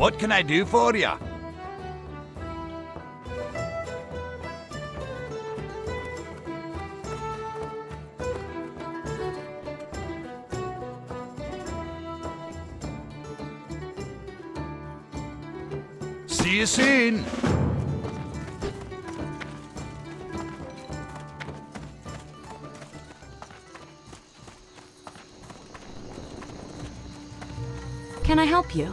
What can I do for you? See you soon. Can I help you?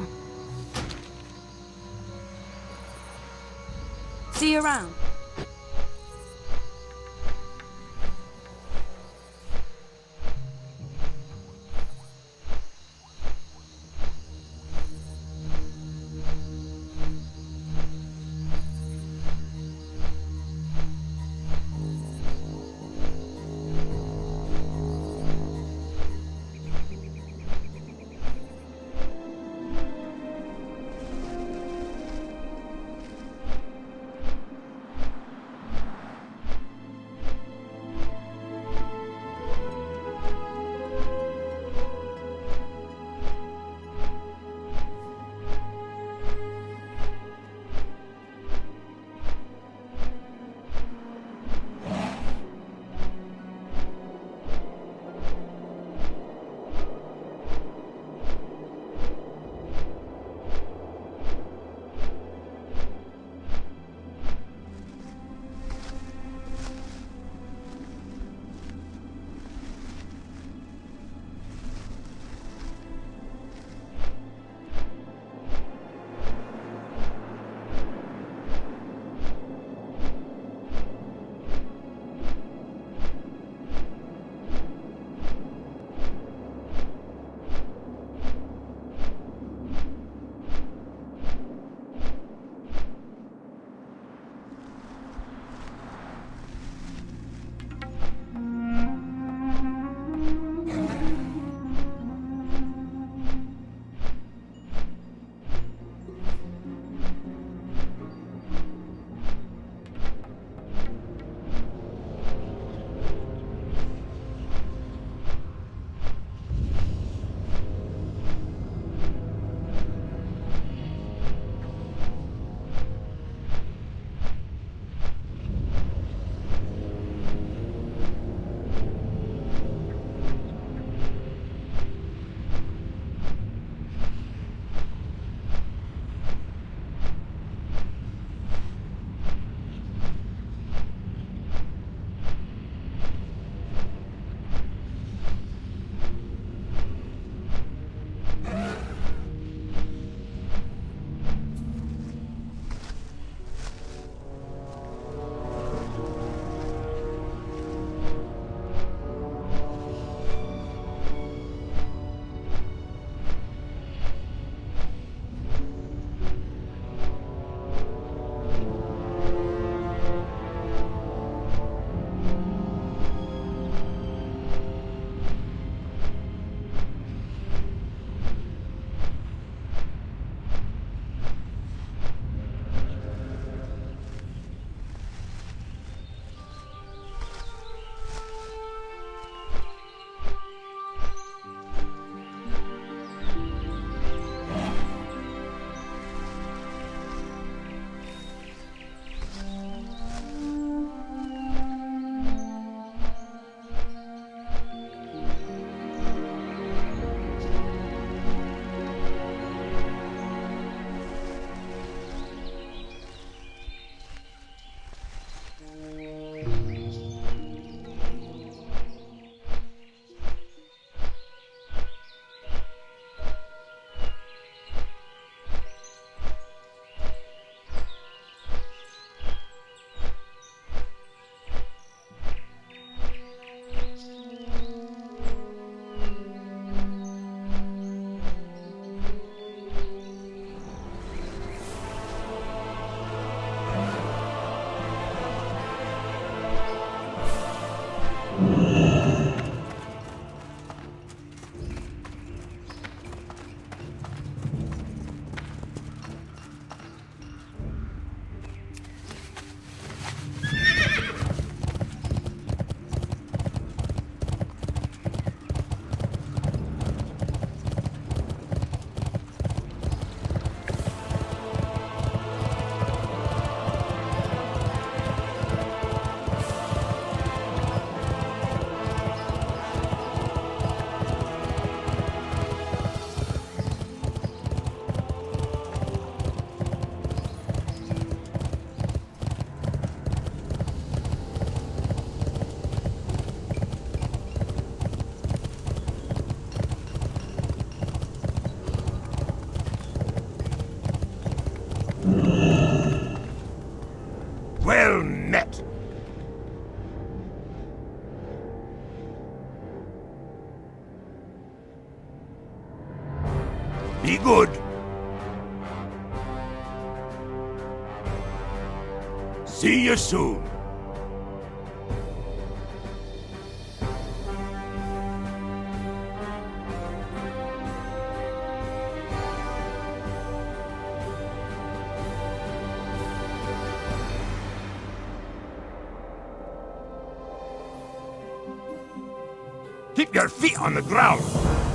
See you around. pretty good. See you soon. Keep your feet on the ground.